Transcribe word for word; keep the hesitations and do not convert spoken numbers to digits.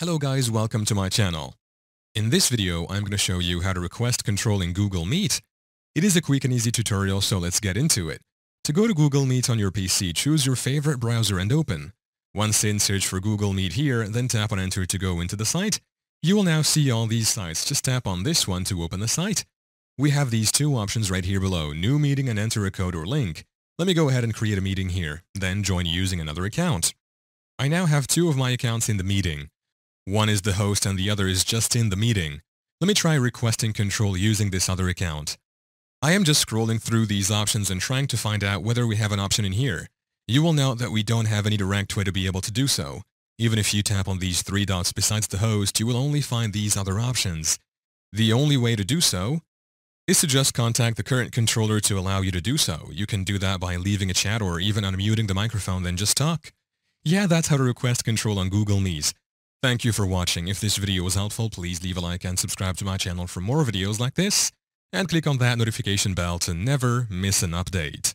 Hello guys, welcome to my channel. In this video, I'm going to show you how to request control in Google Meet. It is a quick and easy tutorial, so let's get into it. To go to Google Meet on your P C, choose your favorite browser and open. Once in, search for Google Meet here, then tap on Enter to go into the site. You will now see all these sites. Just tap on this one to open the site. We have these two options right here below, New Meeting and enter a code or link. Let me go ahead and create a meeting here, then join using another account. I now have two of my accounts in the meeting. One is the host and the other is just in the meeting. Let me try requesting control using this other account. I am just scrolling through these options and trying to find out whether we have an option in here. You will note that we don't have any direct way to be able to do so. Even if you tap on these three dots besides the host, you will only find these other options. The only way to do so is to just contact the current controller to allow you to do so. You can do that by leaving a chat or even unmuting the microphone, then just talk. Yeah, that's how to request control on Google Meet. Thank you for watching. If this video was helpful, please leave a like and subscribe to my channel for more videos like this, and click on that notification bell to never miss an update.